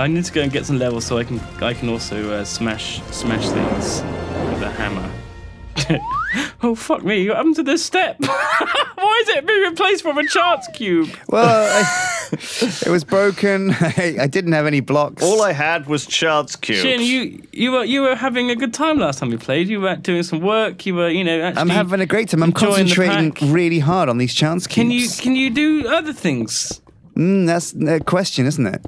I need to go and get some levels so I can also smash things with a hammer. Oh fuck me! What happened to this step? Why is it being replaced from a chance cube? Well, it was broken. I didn't have any blocks. All I had was chance cubes. Sjin, you were having a good time last time we played. You were doing some work. You were, you know. Actually, I'm having a great time. I'm concentrating really hard on these chance cubes. Can you do other things? That's a question, isn't it?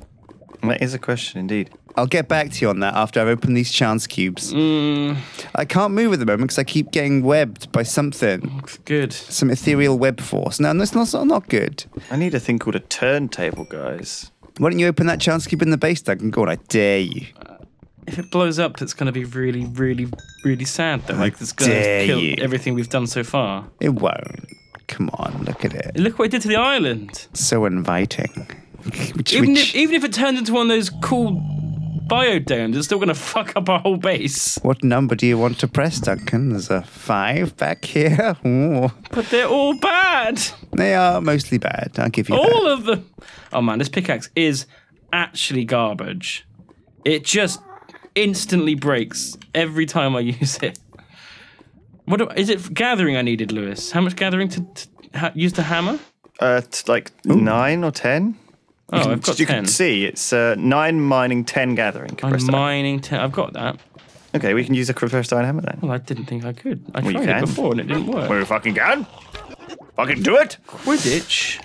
That is a question indeed. I'll get back to you on that after I've opened these chance cubes. I can't move at the moment because I keep getting webbed by something. Good. Some ethereal web force. No, that's not good. I need a thing called a turntable, guys. Why don't you open that chance cube in the base, Duncan? God, I dare you. If it blows up, it's going to be really, really, really sad, though. Like, it's going to kill everything we've done so far. It won't. Come on, look at it. Look what it did to the island. So inviting. Even if it turns into one of those cool biodomes, it's still going to fuck up our whole base. What number do you want to press, Duncan? There's a 5 back here. Ooh. But they're all bad. They are mostly bad. I'll give you all that. Of them. Oh man, this pickaxe is actually garbage. It just instantly breaks every time I use it. Is it gathering I needed, Lewis? How much gathering to use the hammer? Like Ooh. 9 or 10. Oh, I've got 10. You can see it's 9 mining, 10 gathering. I'm mining 10. I've got that. Okay, we can use a compressed iron hammer then. Well, I didn't think I could. I tried it before and it didn't work. Well, you fucking can. Fucking do it. Quidditch.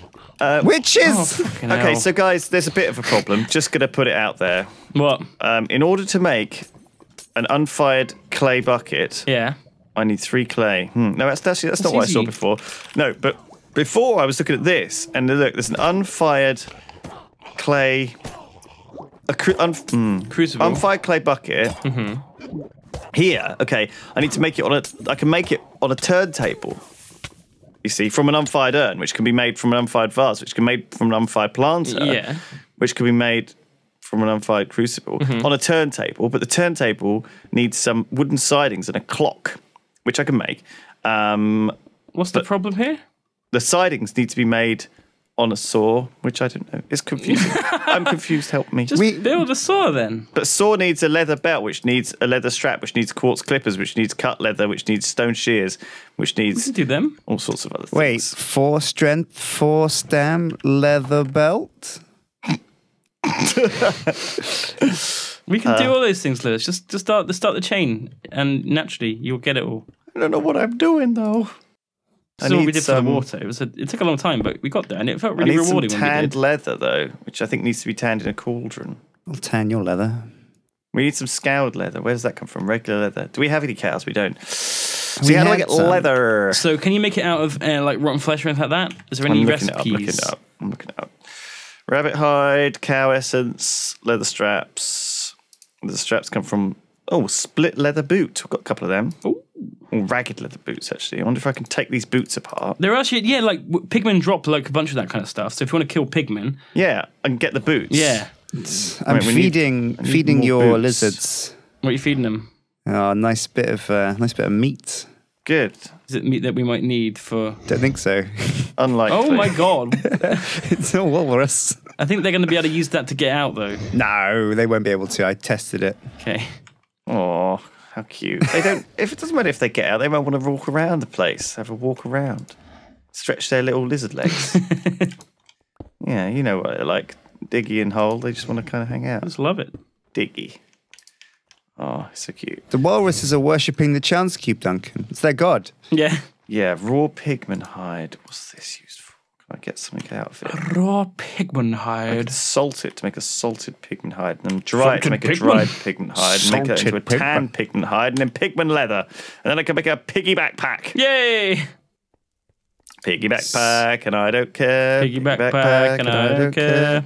Witches. Oh, okay, so guys, there's a bit of a problem. Just gonna put it out there. What? In order to make an unfired clay bucket, yeah, I need 3 clay. No, that's not what I saw before. No, but before I was looking at this, and look, there's an unfired clay, unfired clay bucket here. Okay, I need to make it on I can make it on a turntable. You see, from an unfired urn, which can be made from an unfired vase, which can be made from an unfired planter, yeah, which can be made from an unfired crucible on a turntable. But the turntable needs some wooden sidings and a clock, which I can make. What's the problem here? The sidings need to be made on a saw, which I don't know. It's confusing. I'm confused, help me. Just build a saw then. But saw needs a leather belt, which needs a leather strap, which needs quartz clippers, which needs cut leather, which needs stone shears, which needs... We can do them. All sorts of other things. Wait, 4 strength, 4 stam, leather belt? We can do all those things, Lewis. Just start the chain, and naturally, you'll get it all. I don't know what I'm doing, though. That's all we did for the water. It took a long time, but we got there, and it felt really rewarding when we did. I need some tanned leather, though, which I think needs to be tanned in a cauldron. I'll tan your leather. We need some scoured leather. Where does that come from? Regular leather. Do we have any cows? We don't. So how do I get leather? So can you make it out of, like, rotten flesh or anything like that? Is there any recipes? I'm looking it up. I'm looking it up. Rabbit hide, cow essence, leather straps. The straps come from... Oh, split leather boot. We've got a couple of them. Ooh. Or ragged leather boots, actually. I wonder if I can take these boots apart. They're actually, yeah, like, pigmen drop, like, a bunch of that kind of stuff. So if you want to kill pigmen... Yeah, I can get the boots. Yeah. I'm feeding your lizards. What are you feeding them? Oh, nice bit of meat. Good. Is it meat that we might need for... Don't think so. Unlikely. Oh, my God. It's a walrus. I think they're going to be able to use that to get out, though. No, they won't be able to. I tested it. Okay. Aw. How cute. They don't, if it doesn't matter if they get out, they might want to walk around the place, have a walk around, stretch their little lizard legs. Yeah, you know what they're like. Diggy and Hole, they just want to kind of hang out. I just love it. Diggy. Oh, so cute. The walruses are worshipping the chance cube, Duncan. It's their god. Yeah. Yeah, raw pigment hide. What's this used for? Can I get something out of it? Raw pigment hide. I could salt it to make a salted pigment hide, and then dry it to make a dried pigment hide, and make that into a tan pigment hide, and then pigment leather, and then I can make a piggy backpack. Yay! Piggy backpack, and I don't care. Piggy backpack, and I don't care.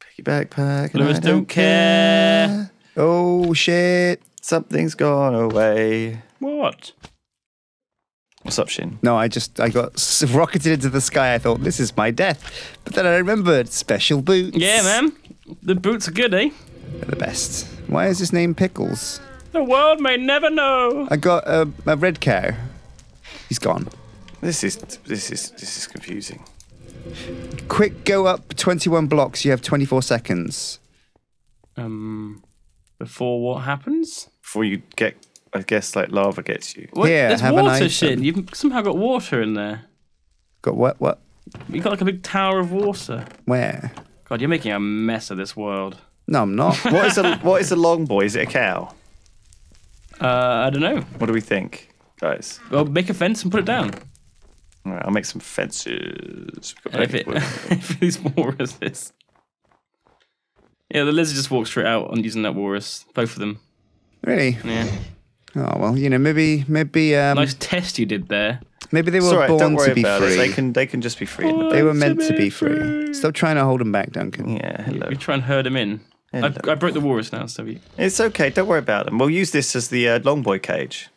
Piggy backpack, and Lewis don't care. Oh shit! Something's gone away. What? What's up, Sjin? No, I got rocketed into the sky. I thought, this is my death. But then I remembered special boots. Yeah, man. The boots are good, eh? They're the best. Why is his name Pickles? The world may never know. I got a red cow. He's gone. This is confusing. Quick, go up 21 blocks. You have 24 seconds. Before what happens? Before you get, I guess, like lava gets you. Well, yeah, there's water, Sjin. You've somehow got water in there. Got what? What? You got like a big tower of water. Where? God, you're making a mess of this world. No, I'm not. What is a long boy? Is it a cow? I don't know. What do we think, guys? Well, make a fence and put it down. All right, I'll make some fences. If these walruses. Yeah, the lizard just walked straight out on using that walrus. Both of them. Really? Yeah. Oh well, you know, maybe. Nice test you did there. Maybe they were born to be free. They can just be free. They were meant to be free. Stop trying to hold them back, Duncan. Yeah. Hello. You try and herd them in. I broke the walrus now, so it's okay. Don't worry about them. We'll use this as the long boy cage.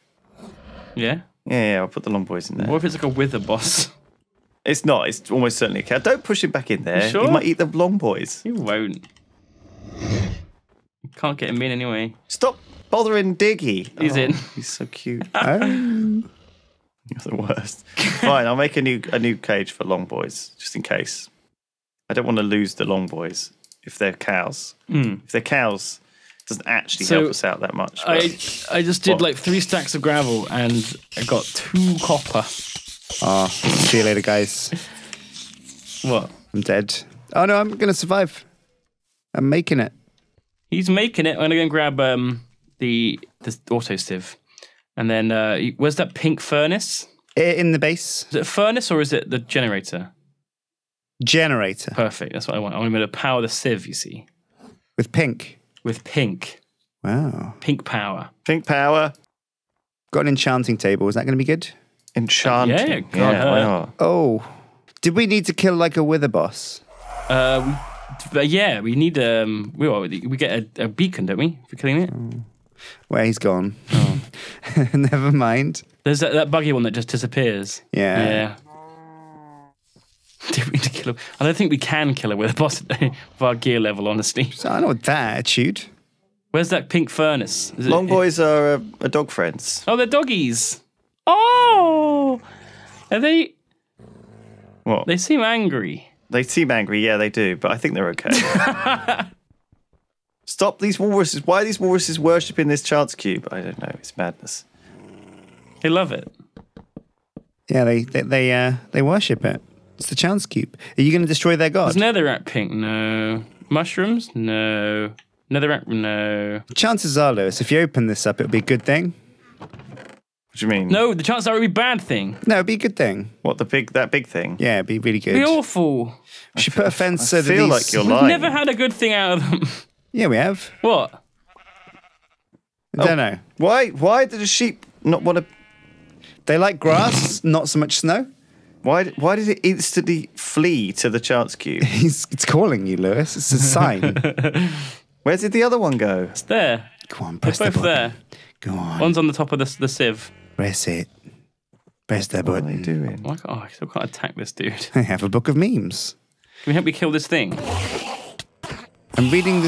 Yeah. Yeah, I'll put the long boys in there. What if it's like a wither boss? It's not. It's almost certainly a cow. Don't push him back in there. You sure? He might eat the long boys. You won't. You can't get him in anyway. Stop bothering Diggy. He's in. He's so cute. Oh. You're the worst. Fine, I'll make a new cage for long boys, just in case. I don't want to lose the long boys if they're cows. Mm. If they're cows, it doesn't actually help us out that much. I just did like 3 stacks of gravel and I got 2 copper. Ah, see you later, guys. What? I'm dead. Oh no, I'm gonna survive. I'm making it. He's making it. I'm gonna go and grab the auto sieve. And then, where's that pink furnace? In the base. Is it a furnace or is it the generator? Generator. Perfect. That's what I want. I want to power the sieve, you see. With pink? With pink. Wow. Pink power. Pink power. Got an enchanting table. Is that going to be good? Enchanting? Yeah. Oh. Did we need to kill, like, a wither boss? Yeah, we need, we get a beacon, don't we, for killing it? Oh. Well, he's gone. Oh. Never mind. There's that buggy one that just disappears. Yeah. Did we need to kill him? I don't think we can kill him with a boss of our gear level, honestly. So I know that attitude. Where's that pink furnace? Long boys are dog friends. Oh, they're doggies. Oh, are they? What? They seem angry. They seem angry. Yeah, they do. But I think they're okay. Stop these walruses. Why are these walruses worshipping this chance cube? I don't know. It's madness. They love it. Yeah, they worship it. It's the chance cube. Are you going to destroy their god? Is netherrack pink? No. Mushrooms? No. Netherrack? No. Chances are, Lewis, if you open this up, it'll be a good thing. What do you mean? No, the chances are it'll be a bad thing. No, it'll be a good thing. What, that big thing? Yeah, it'd be really good. It'd be awful. We should put a fence so that these... I feel like you're lying. We've never had a good thing out of them. Yeah, we have. What? I don't know. Why do the sheep not want to... They like grass, not so much snow. Why did it instantly flee to the chance cube? It's calling you, Lewis. It's a sign. Where did the other one go? It's there. Come on, press the button. They're both there. Go on. One's on the top of the sieve. Press it. Press that button. What are they doing? I still can't attack this dude. I have a book of memes. Can we help you kill this thing? I'm reading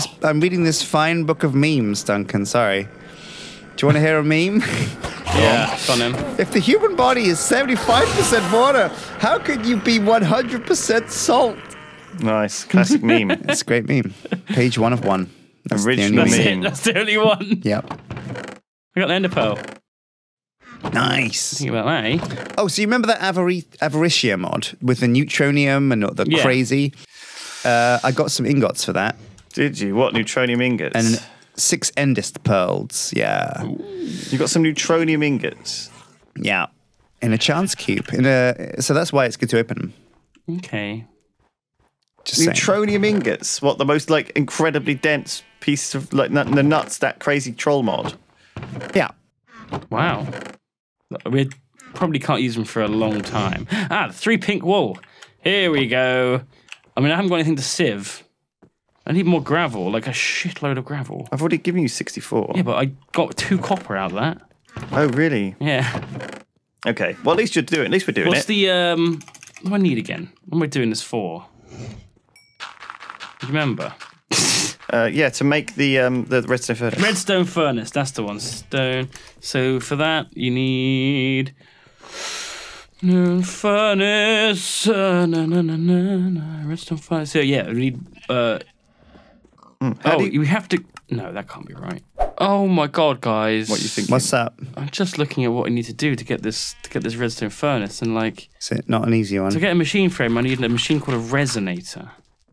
this fine book of memes, Duncan. Sorry. Do you want to hear a meme? Yeah, it's on him. If the human body is 75% water, how could you be 100% salt? Nice, classic meme. It's a great meme. Page 1 of 1. That's the only meme. That's the only one. Yep. I got the ender pearl. Nice. Think about that, eh? Oh, so you remember that avaritia mod with the neutronium and the crazy? I got some ingots for that. Did you? What, neutronium ingots? And 6 endest pearls, yeah. Ooh. You got some neutronium ingots? Yeah. In a chance cube. So that's why it's good to open them. Okay. Just neutronium ingots? What, the most, like, incredibly dense piece of, like, the nuts, that crazy troll mod? Yeah. Wow. We probably can't use them for a long time. Ah, the 3 pink wool. Here we go. I mean, I haven't got anything to sieve. I need more gravel, like a shitload of gravel. I've already given you 64. Yeah, but I got 2 copper out of that. Oh, really? Yeah. Okay. Well, at least you're doing. At least we're doing it. What's the What do I need again? What am I doing this for? Remember? Yeah, to make the redstone furnace. Redstone furnace. That's the one. Stone. So for that, you need. Redstone furnace. So yeah, we need Oh, you have to... No, that can't be right. Oh my god, guys. What you think? What's that? I'm just looking at what I need to do to get this redstone furnace and like... Is it not an easy one? To get a machine frame, I need a machine called a resonator.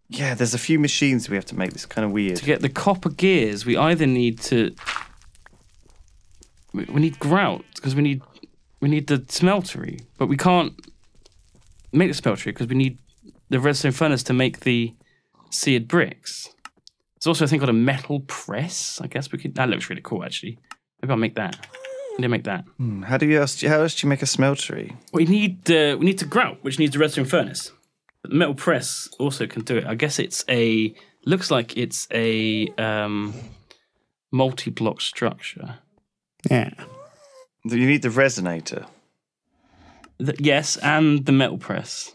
Yeah, there's a few machines we have to make. This kind of weird. To get the copper gears, we either need to... We need grout, because we need the smeltery. But we can't make the smeltery, because we need the redstone furnace to make the seared bricks. There's also a thing called a metal press. I guess we could... That looks really cool, actually. Maybe I'll make that. I didn't make that. Hmm. How else do you make a smeltery? We need to grout, which needs a redstone furnace. But the metal press also can do it. I guess it's a... Looks like it's a multi-block structure. Yeah. You need the resonator. Yes, and the metal press.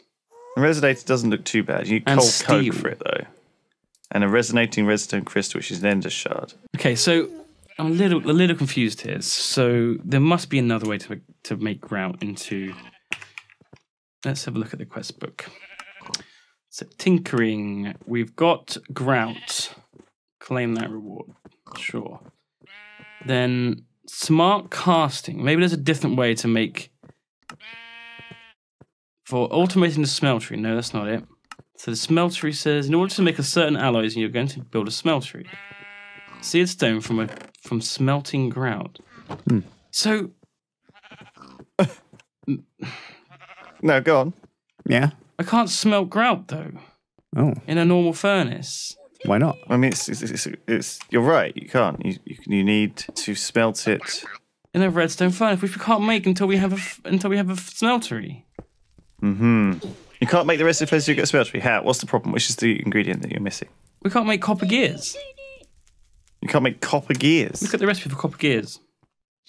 The resonator doesn't look too bad. You need cold coke for it, though. And a resonating redstone crystal, which is an ender shard. Okay, so I'm a little confused here. So there must be another way to make grout into... Let's have a look at the quest book. So tinkering, we've got grout. Claim that reward, sure. Then smart casting. Maybe there's a different way to make... For automating the smeltery. No, that's not it. So the smeltery says, in order to make a certain alloys, you're going to build a smeltery. Seared stone from smelting grout. Hmm. So... No, go on. Yeah? I can't smelt grout, though. Oh. In a normal furnace. Why not? I mean, it's you're right, you can't. You need to smelt it... In a redstone furnace, which we can't make until we have a smeltery. Mm-hmm. You can't make the rest of the place you get a smeltery. How? What's the problem? Which is the ingredient that you're missing? We can't make copper gears. You can't make copper gears? Look at the recipe for copper gears.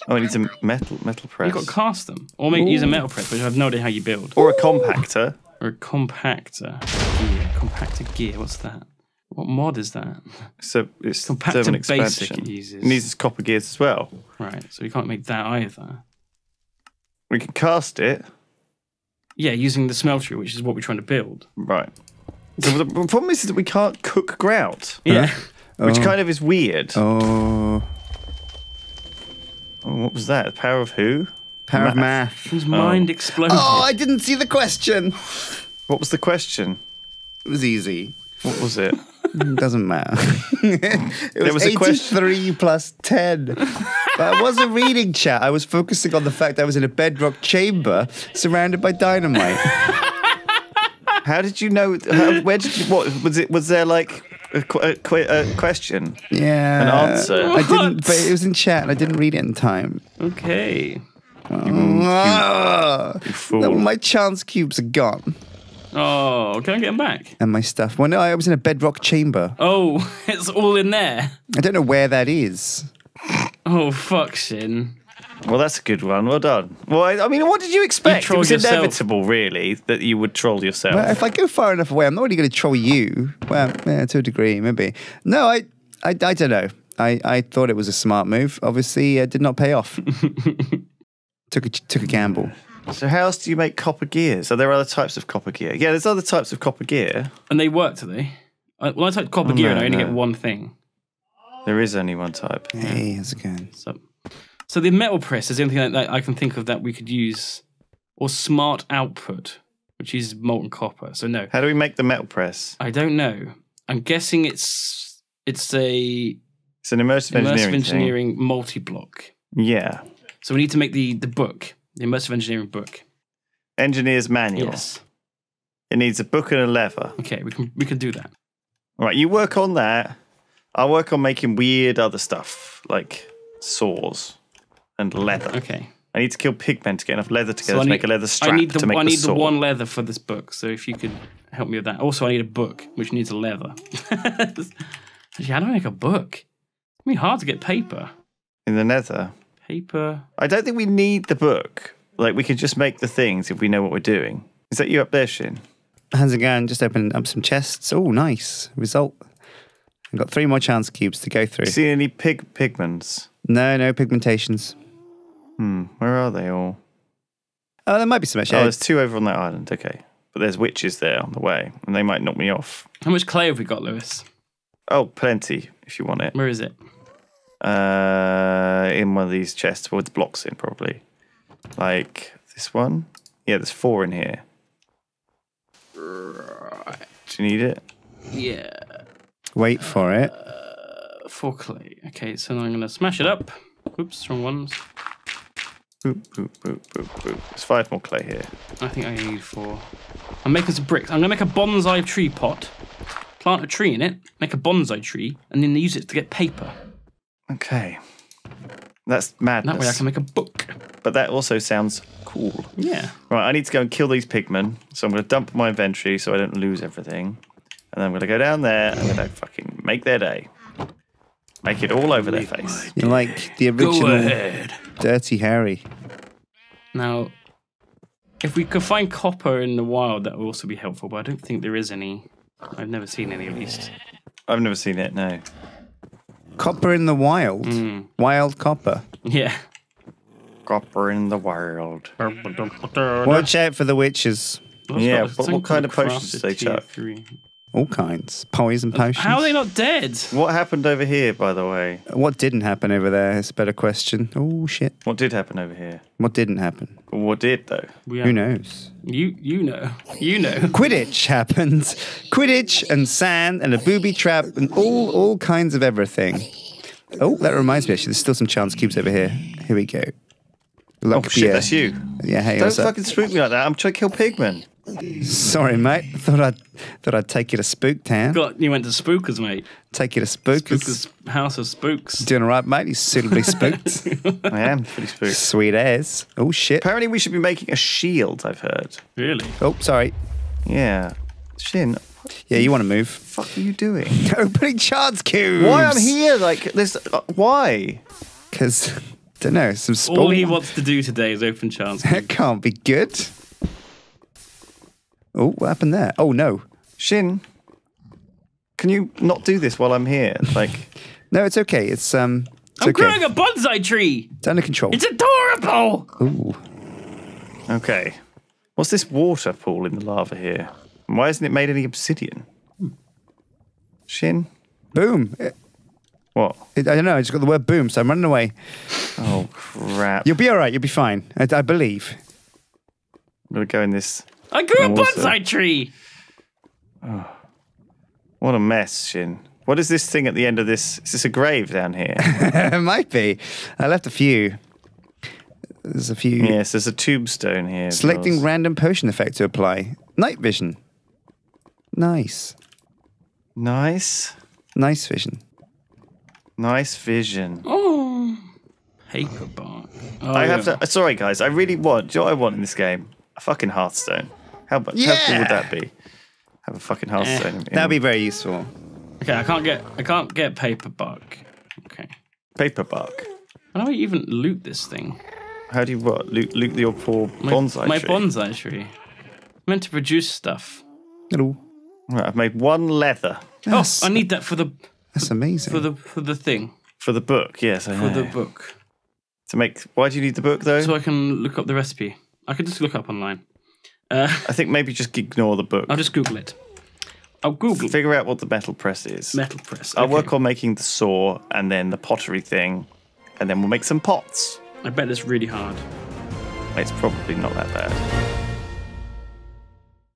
Oh, it needs a metal press. You've got to cast them. Or use a metal press, which I have no idea how you build. Or a compactor. Or a compactor. Gear. Compactor gear, what's that? What mod is that? So it's thermal expansion. Basic it uses. It needs copper gears as well. Right, so we can't make that either. We can cast it. Yeah, using the smeltery, which is what we're trying to build. Right. So the problem is that we can't cook grout. Yeah. Which kind of is weird. Oh. Oh, what was that? The power of who? Power of math. His mind exploded. Oh, I didn't see the question. What was the question? It was easy. What was it? It doesn't matter. There was 83 plus 10. But I wasn't reading chat. I was focusing on the fact that I was in a bedrock chamber surrounded by dynamite. How did you know? Where did you, what was it? Was there like a question? Yeah, an answer. What? I didn't. But it was in chat, and I didn't read it in time. Okay. My chance cubes are gone. Oh, can I get them back? And my stuff. Well, no, I was in a bedrock chamber. Oh, it's all in there. I don't know where that is. Oh, fuck, Sjin. Well, that's a good one. Well done. Well, I mean, what did you expect? It was inevitable, really, that you would troll yourself. Well, if I go far enough away, I'm not really going to troll you. Well, yeah, to a degree, maybe. No, I don't know. I thought it was a smart move. Obviously, it did not pay off. Took a gamble. So how else do you make copper gear? So there are other types of copper gear. Yeah, there's other types of copper gear. And they work, do they? Well, I typed copper gear and I only get one thing. There is only one type. Hey, that's good. So the metal press is the only thing that I can think of that we could use. Or smart output, which is molten copper. So no. How do we make the metal press? I don't know. I'm guessing it's an immersive engineering multi-block. Yeah. So we need to make the book. The immersive engineering book. Engineer's Manual. Yes. It needs a book and a lever. Okay, we can do that. All right, you work on that. I'll work on making weird other stuff, like saws and leather. Okay. I need to kill pigmen to get enough leather together to make a leather strap to make the saw. I need the one leather for this book, so if you could help me with that. Also, I need a book, which needs a leather. Actually, how do I make a book? It's really hard to get paper. In the nether. Paper. I don't think we need the book. Like, we can just make the things if we know what we're doing. Is that you up there, Sjin? How's it going? Just opening up some chests. Oh, nice. Result. I've got 3 more chance cubes to go through. See any pigments? No, no pigmentations. Hmm, where are they all? Oh, there might be some actually. Oh, there's 2 over on that island, okay. But there's witches there on the way, and they might knock me off. How much clay have we got, Lewis? Oh, plenty if you want it. Where is it? In one of these chests with blocks in, probably. Like this one. Yeah, there's 4 in here. Right. Do you need it? Yeah. Wait for it. 4 clay. Okay, so now I'm going to smash it up. Oops, wrong ones. Boop, boop, boop, boop, boop. There's 5 more clay here. I think I need 4. I'm making some bricks. I'm going to make a bonsai tree pot. Plant a tree in it, make a bonsai tree, and then use it to get paper. Okay. That's madness. That way I can make a book. But that also sounds cool. Yeah. Right, I need to go and kill these pigmen, so I'm going to dump my inventory so I don't lose everything. And then I'm going to go down there and I'm going to fucking make their day. Make it all over their face. You're like the original Dirty Harry. Now, if we could find copper in the wild, that would also be helpful, but I don't think there is any. I've never seen any, at least. I've never seen it, no. Copper in the wild? Mm. Wild copper? Yeah. Copper in the wild. Watch out for the witches. Yeah, but what kind of potions do they chuck? All kinds. Poison potions. How are they not dead? What happened over here, by the way? What didn't happen over there is a better question. Oh, shit. What did happen over here? What didn't happen? What did, though? Who knows? You know. You know. Quidditch happened. Quidditch and sand and a booby trap and all kinds of everything. Oh, that reminds me, actually. There's still some chance cubes over here. Here we go. Luck oh, shit, that's you. Yeah, hey, don't fucking spook me like that. I'm trying to kill pigmen. Sorry, mate. Thought I'd take you to Spook Town. You went to Spookers, mate. Take you to Spookers. Spookers House of Spooks. Doing all right, mate. He's suitably spooked. I am pretty spooked. Sweet as. Oh shit. Apparently, we should be making a shield. I've heard. Really? Oh, sorry. Yeah. Sjin. Yeah, you want to move? What the fuck are you doing? Opening shards cubes. Why I'm here? Like this? Why? Because don't know. Some spawn. All he wants to do today is open shards. That can't be good. Oh, what happened there? Oh, no. Sjin, can you not do this while I'm here? Like, no, it's okay. It's I'm okay. Growing a bonsai tree. It's under control. It's adorable. Ooh. Okay. What's this water pool in the lava here? And why isn't it made any obsidian? Sjin. Boom. What? I don't know. I just got the word boom, so I'm running away. Oh, crap. You'll be all right. You'll be fine. I believe. I'm going to go in this... I grew a bonsai tree! Oh, what a mess, Sjin. What is this thing at the end of this? Is this a grave down here? It might be. I left a few. There's a few. Yes, there's a tombstone here. Selecting random potion effect to apply. Night vision. Nice. Nice? Nice vision. Nice vision. Oh. Paper bark. Oh, I have to... Sorry, guys. I really want... Do you know what I want in this game? A fucking Hearthstone. How cool would that be? Have a fucking Hearthstone. That would be very useful. Okay, I can't get paper bark. Okay. Paper bark. How do I even loot this thing? How do you what? Loot your poor bonsai tree. My bonsai tree. I'm meant to produce stuff. Hello. Right, I've made 1 leather. That's, oh, I need that for the. That's amazing. For the thing. For the book, yes. I know. For the book. To make. Why do you need the book though? So I can look up the recipe. I could just look up online. I think maybe just ignore the book. I'll just Google it. I'll Google. Figure out what the metal press is. Metal press. I'll work on making the saw and then the pottery thing, and then we'll make some pots. I bet it's really hard. It's probably not that bad.